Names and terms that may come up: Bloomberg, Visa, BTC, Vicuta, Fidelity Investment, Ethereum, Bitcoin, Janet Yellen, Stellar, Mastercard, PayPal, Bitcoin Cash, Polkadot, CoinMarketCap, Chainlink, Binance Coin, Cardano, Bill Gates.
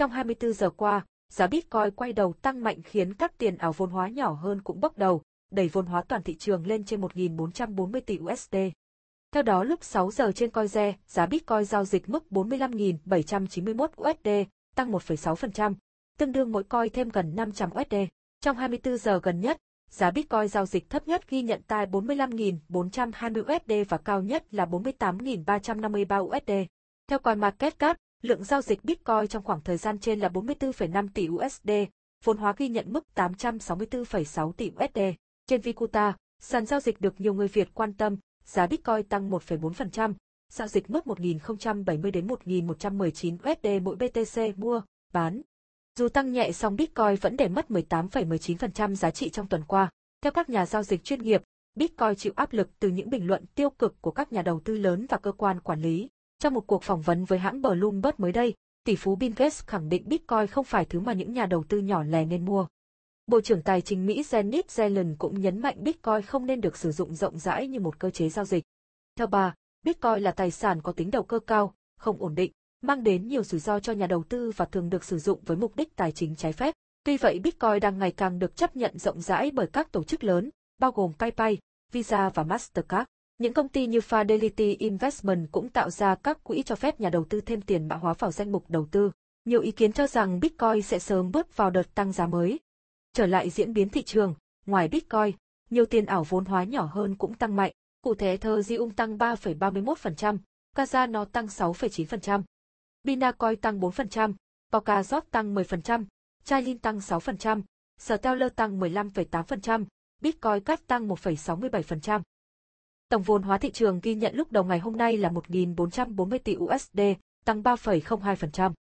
Trong 24 giờ qua, giá Bitcoin quay đầu tăng mạnh khiến các tiền ảo vốn hóa nhỏ hơn cũng bốc đầu, đẩy vốn hóa toàn thị trường lên trên 1.440 tỷ USD. Theo đó, lúc 6 giờ trên CoinGe, giá Bitcoin giao dịch mức 45.791 USD, tăng 1,6%, tương đương mỗi coin thêm gần 500 USD. Trong 24 giờ gần nhất, giá Bitcoin giao dịch thấp nhất ghi nhận tại 45.420 USD và cao nhất là 48.353 USD. Theo CoinMarketCap, lượng giao dịch Bitcoin trong khoảng thời gian trên là 44,5 tỷ USD, vốn hóa ghi nhận mức 864,6 tỷ USD. Trên Vicuta, sàn giao dịch được nhiều người Việt quan tâm, giá Bitcoin tăng 1,4%, giao dịch mức 1.070 đến 1.119 USD mỗi BTC mua, bán. Dù tăng nhẹ song Bitcoin vẫn để mất 18,19% giá trị trong tuần qua. Theo các nhà giao dịch chuyên nghiệp, Bitcoin chịu áp lực từ những bình luận tiêu cực của các nhà đầu tư lớn và cơ quan quản lý. Trong một cuộc phỏng vấn với hãng Bloomberg mới đây, tỷ phú Bill Gates khẳng định Bitcoin không phải thứ mà những nhà đầu tư nhỏ lẻ nên mua. Bộ trưởng Tài chính Mỹ Janet Yellen cũng nhấn mạnh Bitcoin không nên được sử dụng rộng rãi như một cơ chế giao dịch. Theo bà, Bitcoin là tài sản có tính đầu cơ cao, không ổn định, mang đến nhiều rủi ro cho nhà đầu tư và thường được sử dụng với mục đích tài chính trái phép. Tuy vậy, Bitcoin đang ngày càng được chấp nhận rộng rãi bởi các tổ chức lớn, bao gồm PayPal, Visa và Mastercard. Những công ty như Fidelity Investment cũng tạo ra các quỹ cho phép nhà đầu tư thêm tiền mã hóa vào danh mục đầu tư. Nhiều ý kiến cho rằng Bitcoin sẽ sớm bước vào đợt tăng giá mới. Trở lại diễn biến thị trường, ngoài Bitcoin, nhiều tiền ảo vốn hóa nhỏ hơn cũng tăng mạnh. Cụ thể, Ethereum tăng 3,31%, Cardano tăng 6,9%, Binance Coin tăng 4%, Polkadot tăng 10%, Chainlink tăng 6%, Stellar tăng 15,8%, Bitcoin Cash tăng 1,67%. Tổng vốn hóa thị trường ghi nhận lúc đầu ngày hôm nay là 1.440 tỷ USD, tăng 3,02%.